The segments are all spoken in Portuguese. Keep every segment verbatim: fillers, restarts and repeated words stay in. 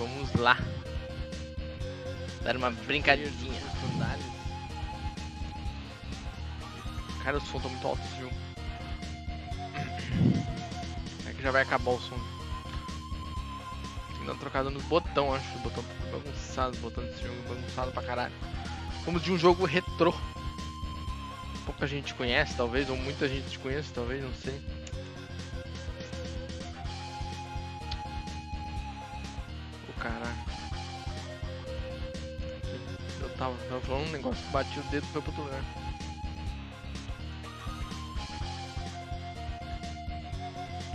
vamos lá dar uma brincadinha. Cara, o som tá muito alto, viu? É que já vai acabar o som. Tem que dar uma trocada no botão, acho. O botão bagunçado, o botão desse jogo bagunçado pra caralho. Vamos de um jogo retrô. Pouca gente conhece, talvez, ou muita gente conhece, talvez, não sei. Oh, caraca. Eu tava, tava falando um negócio, bati o dedo e foi pro outro lugar.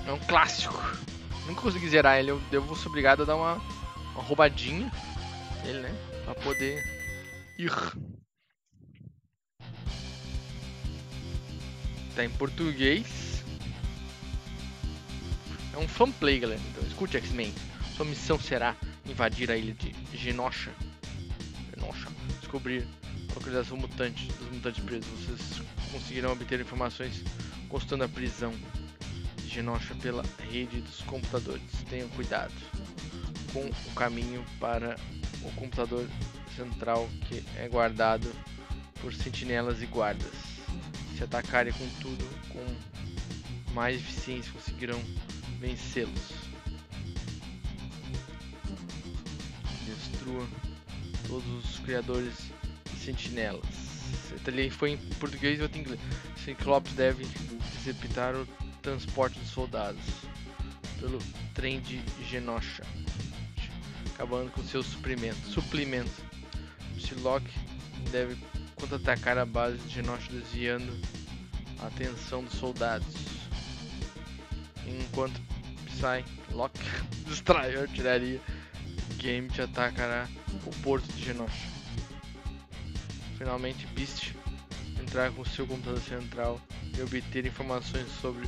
É um clássico. Nunca consegui zerar ele, eu, eu vou ser obrigado a dar uma, uma roubadinha dele, né? Pra poder ir. Tá em português. É um fanplay, galera. Então escute, X-Men. Sua missão será invadir a ilha de Genosha. Genosha. Descobrir a localização mutante dos mutantes presos. Vocês conseguirão obter informações constando a prisão Genosha pela rede dos computadores. Tenham cuidado com o caminho para o computador central, que é guardado por sentinelas e guardas. Se atacarem com tudo, com mais eficiência conseguirão vencê-los. Destrua todos os criadores de sentinelas. Ele foi em português e outro em inglês. Ciclops deve deceptar o transporte dos soldados pelo trem de Genosha, acabando com seus suprimentos. Suplemento. Psylocke deve contra-atacar a base de Genosha, desviando a atenção dos soldados, enquanto Psylocke distrai a artilharia. Game te atacará o porto de Genosha. Finalmente, Beast entrar com seu computador central e obter informações sobre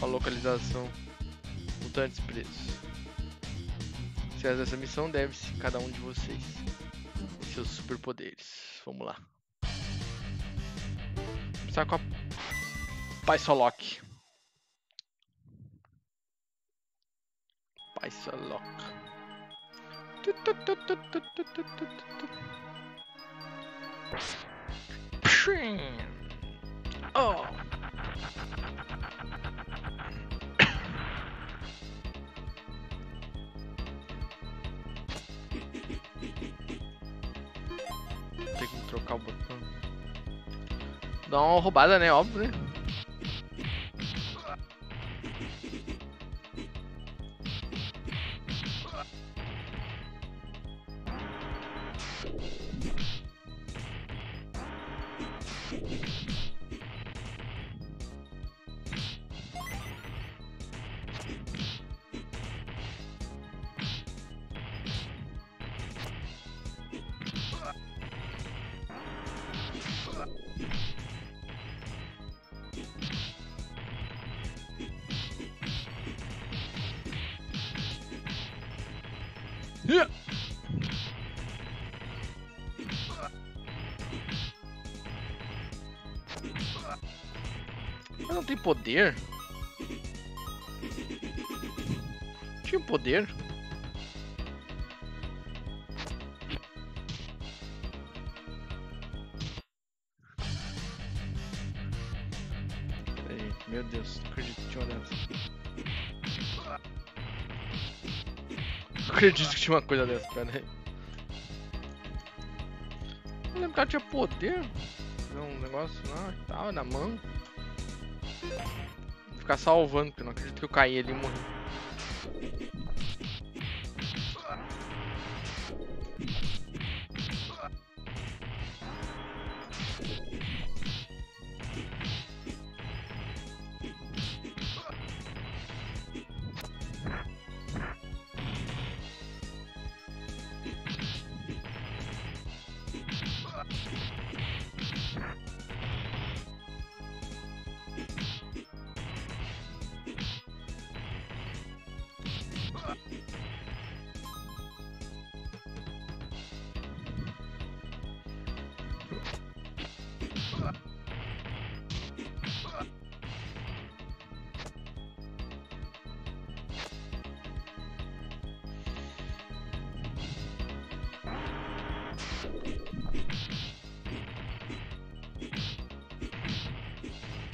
a localização mutantes presos. Se essa essa missão, deve-se cada um de vocês e seus superpoderes. Vamos lá. Começar com a Psylocke. Psylocke. Oh. Tem que trocar o botão. Dá uma roubada, né? Óbvio, né? Yeah. Mas não tem poder? Tinha poder? Peraí, meu Deus, não acredito que tinha uma dessa. Eu acredito que tinha uma coisa dessa, cara. Não lembro que ela tinha poder. Fazer um negócio lá e tal, na mão. Vou ficar salvando, porque eu não acredito que eu caí ali e morri.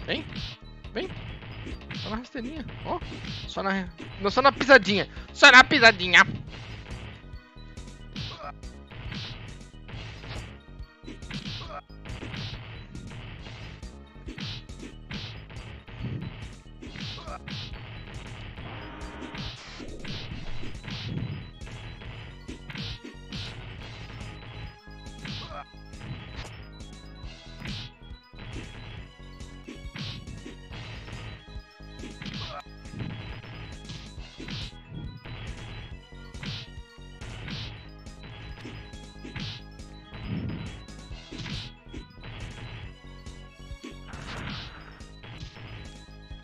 Vem, vem. Só na rasteirinha, ó. Oh, só na... Não, só na pisadinha. Só na pisadinha.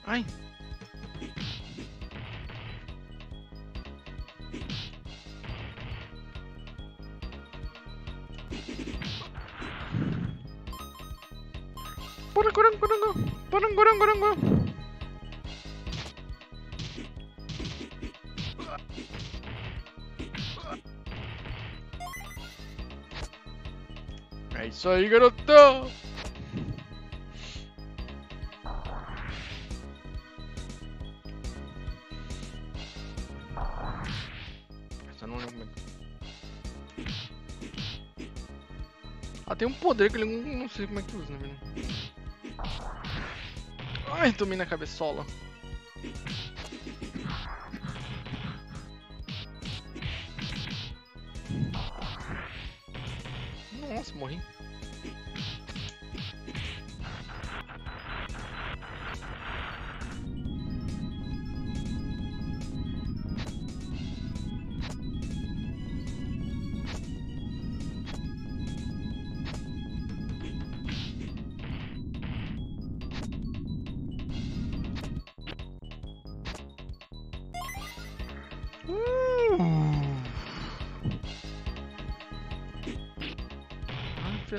Ai. Porangorang, porangorang, porangorang, porangorang. É isso aí, garotão. Ah, tem um poder que ele não, não sei como é que usa, né? Ai, tomei na cabeçola. Nossa, morri.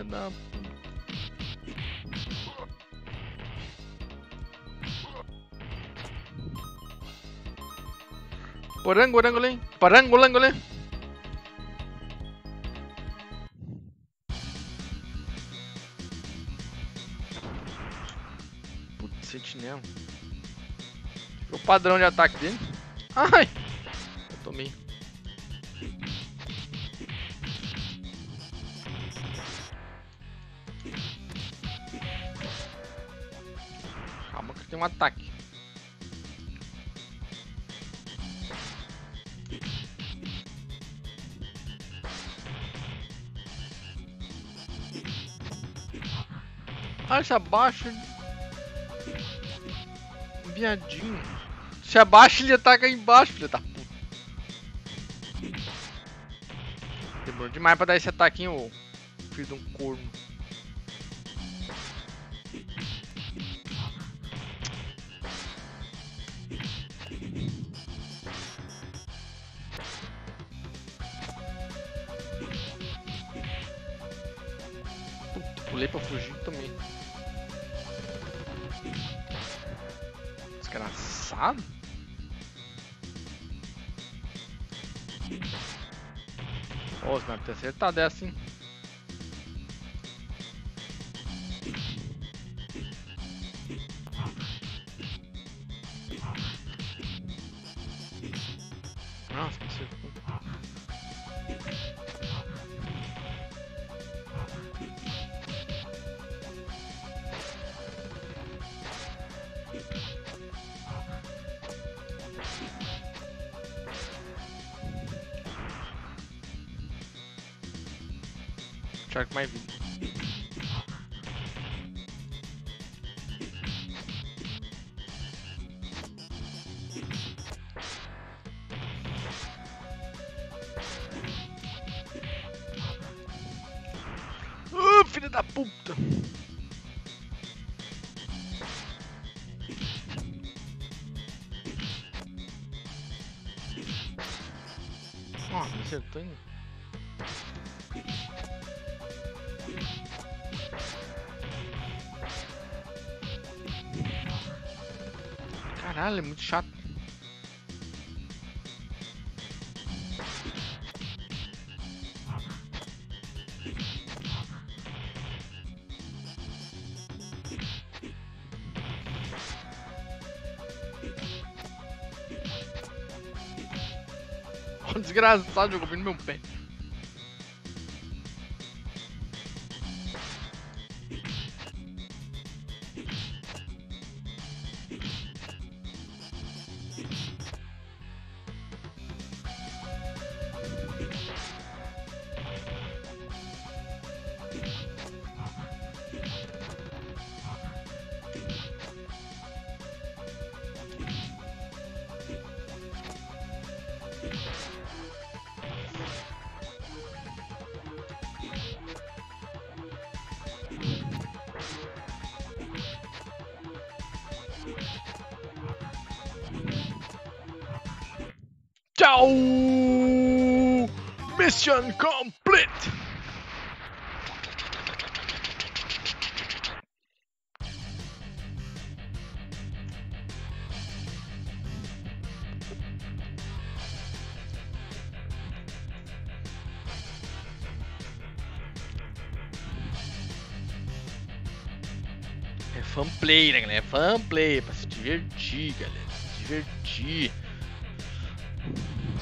Da... Porangolangolê, porangolangolê. Putz, sentinela. O padrão de ataque dele. Ai, eu tomei. Tem um ataque. Ah, se abaixa. Viadinho. Se abaixa, ele ataca embaixo, filho da puta. Demorou demais pra dar esse ataquinho, ô filho de um corno. Pulei pra fugir também. Desgraçado. Ô, você vai ter acertado é assim. Nossa, que certo. Shark mais vida. Uh, filho da puta. Nossa, me acertou ainda. Caralho, é muito chato. um desgraçado jogou no meu pé. Mission complete! É fanplay, né, galera? É fanplay pra se divertir, galera. Se divertir.